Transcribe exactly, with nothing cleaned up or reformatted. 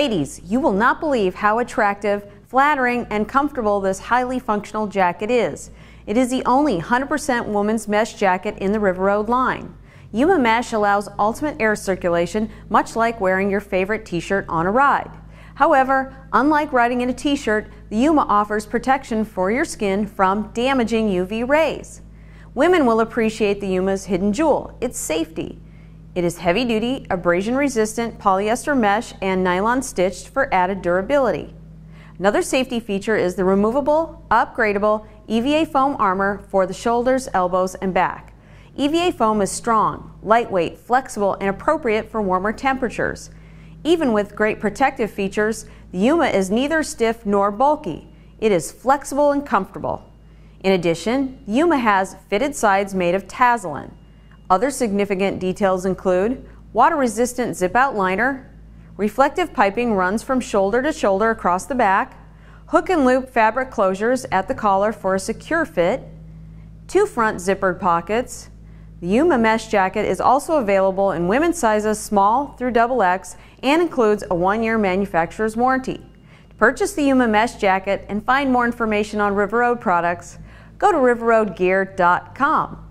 Ladies, you will not believe how attractive, flattering, and comfortable this highly functional jacket is. It is the only one hundred percent woman's mesh jacket in the River Road line. Yuma Mesh allows ultimate air circulation, much like wearing your favorite t-shirt on a ride. However, unlike riding in a t-shirt, the Yuma offers protection for your skin from damaging U V rays. Women will appreciate the Yuma's hidden jewel, its safety. It is heavy-duty, abrasion-resistant polyester mesh and nylon-stitched for added durability. Another safety feature is the removable, upgradable E V A foam armor for the shoulders, elbows, and back. E V A foam is strong, lightweight, flexible, and appropriate for warmer temperatures. Even with great protective features, the Yuma is neither stiff nor bulky. It is flexible and comfortable. In addition, the Yuma has fitted sides made of Taslin. Other significant details include water-resistant zip-out liner, reflective piping runs from shoulder to shoulder across the back, hook and loop fabric closures at the collar for a secure fit, two front zippered pockets. The Yuma Mesh jacket is also available in women's sizes small through double X and includes a one-year manufacturer's warranty. To purchase the Yuma Mesh jacket and find more information on River Road products, go to river road gear dot com.